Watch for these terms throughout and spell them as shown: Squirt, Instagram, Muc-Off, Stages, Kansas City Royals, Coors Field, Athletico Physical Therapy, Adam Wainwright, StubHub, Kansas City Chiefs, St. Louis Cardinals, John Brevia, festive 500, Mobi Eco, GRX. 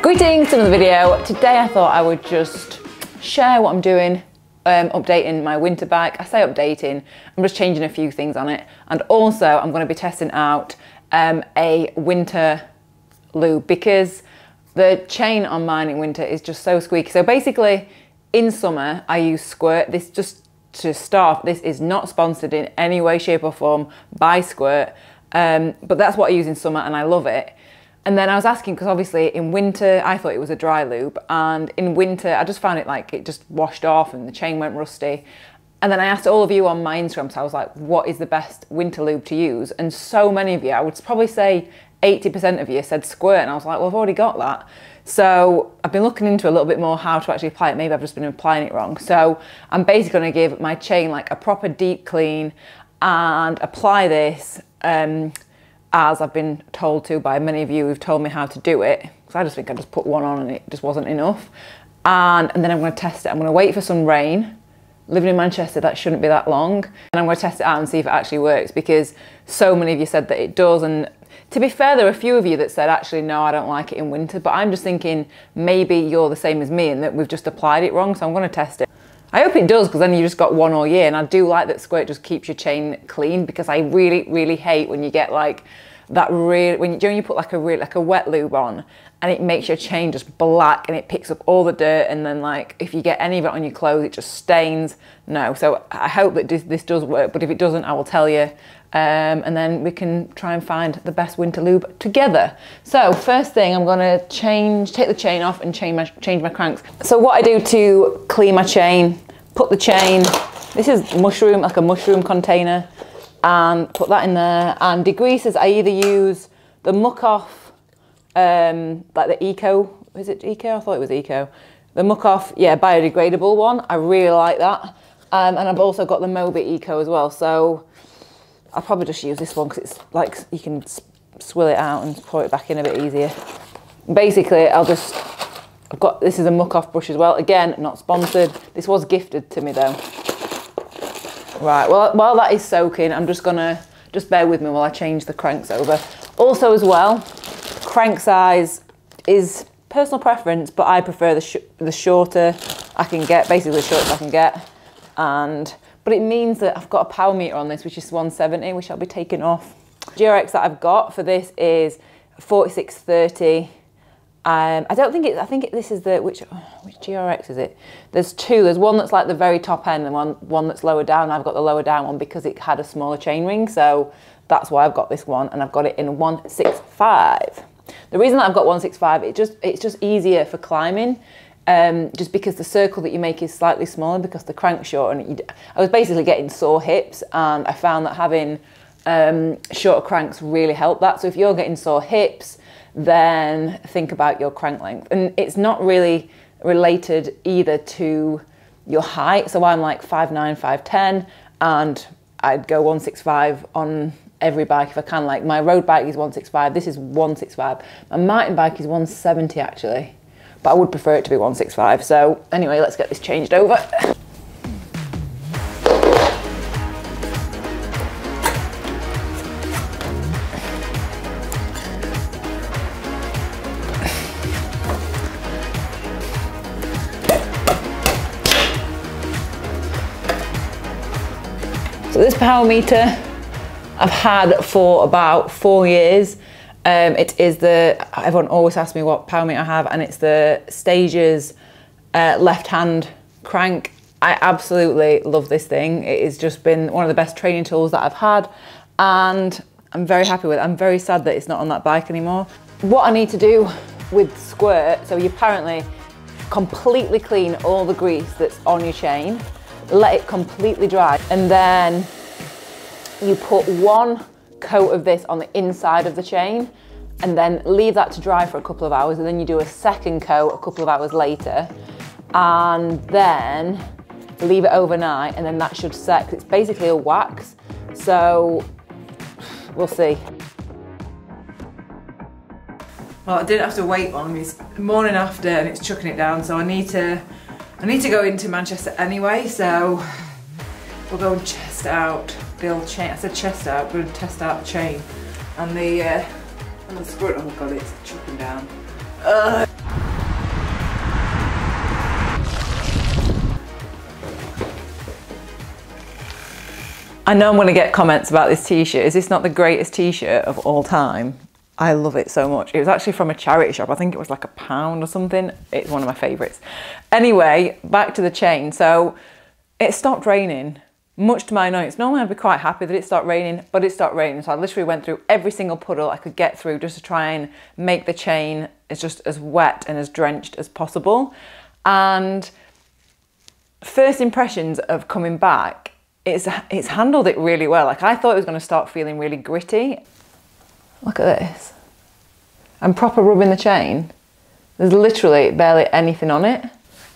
Greetings to another video. Today I thought I would just share what I'm doing, updating my winter bike. I say updating, I'm just changing a few things on it. And also I'm going to be testing out a winter lube because the chain on mine in winter is just so squeaky. So basically in summer I use Squirt. This just to start, this is not sponsored in any way, shape or form by Squirt, but that's what I use in summer and I love it. And then I was asking, because obviously in winter I thought it was a dry lube, and in winter I just found it like it just washed off and the chain went rusty. And then I asked all of you on my Instagram, so I was like, what is the best winter lube to use? And so many of you, I would probably say 80% of you said Squirt, and I was like, well, I've already got that. So I've been looking into a little bit more how to actually apply it. Maybe I've just been applying it wrong. So I'm basically going to give my chain like a proper deep clean and apply this as I've been told to by many of you who've told me how to do it. Because I just think I just put one on and it just wasn't enough. And then I'm going to test it. I'm going to wait for some rain. Living in Manchester, that shouldn't be that long. And I'm going to test it out and see if it actually works, because so many of you said that it does. And to be fair, there are a few of you that said, actually, no, I don't like it in winter, but I'm just thinking maybe you're the same as me and that we've just applied it wrong, so I'm going to test it. I hope it does, because then you just got one all year, and I do like that Squirt just keeps your chain clean, because I really, really hate when you get like that real, when you put like a real, like a wet lube on and it makes your chain just black and it picks up all the dirt, and then like if you get any of it on your clothes, it just stains. No, so I hope that this does work, but if it doesn't, I will tell you. And then we can try and find the best winter lube together. So first thing, I'm gonna take the chain off and change my cranks. So what I do to clean my chain, put the chain, this is mushroom, like a mushroom container, and put that in there. And degreasers, I either use the Muc-Off, like the Eco, is it Eco? I thought it was Eco. The Muc-Off, yeah, biodegradable one. I really like that. And I've also got the Mobi Eco as well. So I'll probably just use this one because it's like you can swill it out and pour it back in a bit easier. Basically, I've got, this is a Muc-Off brush as well. Again, not sponsored. This was gifted to me though. Right, well, while that is soaking, I'm just gonna, just bear with me while I change the cranks over. Also as well, crank size is personal preference, but I prefer the shorter I can get, basically the shortest I can get. But it means that I've got a power meter on this, which is 170, which I'll be taking off. GRX that I've got for this is 4630. I don't think this is the, which GRX is it? There's two, there's one that's like the very top end and one that's lower down. I've got the lower down one because it had a smaller chain ring, so that's why I've got this one, and I've got it in 165. The reason that I've got 165, it's just easier for climbing, just because the circle that you make is slightly smaller because the crank's short, and I was basically getting sore hips, and I found that having shorter cranks really helped that. So if you're getting sore hips, then think about your crank length. And it's not really related either to your height. So I'm like 5'9", 5'10", and I'd go 165 on every bike if I can. Like my road bike is 165, this is 165. My mountain bike is 170 actually, but I would prefer it to be 165. So anyway, let's get this changed over. So this power meter I've had for about 4 years. It is the, everyone always asks me what power meter I have, and it's the Stages left hand crank. I absolutely love this thing. It has just been one of the best training tools that I've had, and I'm very happy with it. I'm very sad that it's not on that bike anymore. What I need to do with Squirt, so you apparently completely clean all the grease that's on your chain, let it completely dry, and then you put one coat of this on the inside of the chain and then leave that to dry for a couple of hours, and then you do a second coat a couple of hours later and then leave it overnight, and then that should set, 'cause it's basically a wax, so we'll see. Well, I didn't have to wait long, it's morning after and it's chucking it down, so I need to go into Manchester anyway, so we'll go and test out build chain. I said chest out, we're going to test out the chain. And the Squirt, oh my god, it's chopping down. I know I'm going to get comments about this t-shirt. Is this not the greatest t-shirt of all time? I love it so much. It was actually from a charity shop. I think it was like £1 or something. It's one of my favourites. Anyway, back to the chain. So it stopped raining, much to my annoyance. Normally I'd be quite happy that it stopped raining, but it stopped raining. So I literally went through every single puddle I could get through just to try and make the chain just as wet and as drenched as possible. And first impressions of coming back, it's handled it really well. Like I thought it was going to start feeling really gritty. Look at this. I'm proper rubbing the chain. There's literally barely anything on it.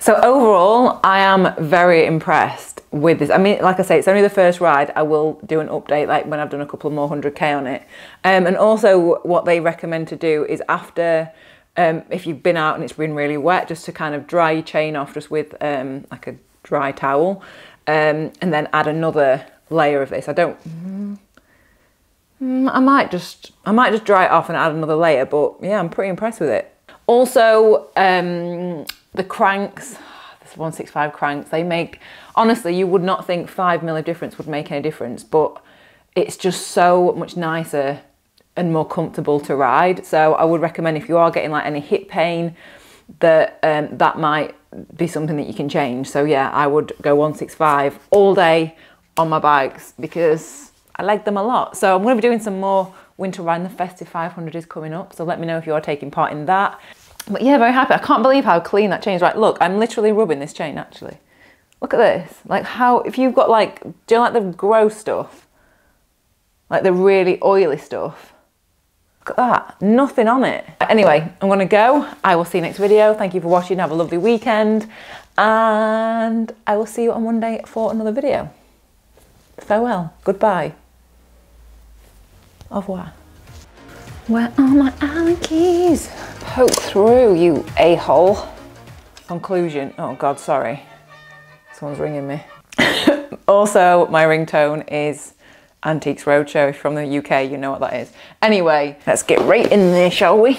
So overall, I am very impressed with this. I mean, like I say, it's only the first ride. I will do an update like when I've done a couple more 100K on it. And also what they recommend to do is after, if you've been out and it's been really wet, just to kind of dry your chain off just with like a dry towel, and then add another layer of this. I don't... I might just dry it off and add another layer, but yeah, I'm pretty impressed with it. Also, the cranks, this 165 cranks, they make, honestly, you would not think 5mm of difference would make any difference, but it's just so much nicer and more comfortable to ride. So I would recommend if you are getting like any hip pain, that that might be something that you can change. So yeah, I would go 165 all day on my bikes because I like them a lot. So I'm going to be doing some more winter riding. The festive 500 is coming up, so let me know if you are taking part in that. But yeah, very happy. I can't believe how clean that chain is. Right, look, I'm literally rubbing this chain actually. Look at this. Like how, if you've got like, do you like the gross stuff? Like the really oily stuff? Look at that. Nothing on it. Anyway, I'm going to go. I will see you next video. Thank you for watching. Have a lovely weekend. And I will see you on Monday for another video. Farewell. Goodbye. Au revoir. Where are my Allen keys? Poke through, you a-hole. Conclusion. Oh god, sorry. Someone's ringing me. Also, my ringtone is Antiques Roadshow. If you're from the UK, you know what that is. Anyway, let's get right in there, shall we?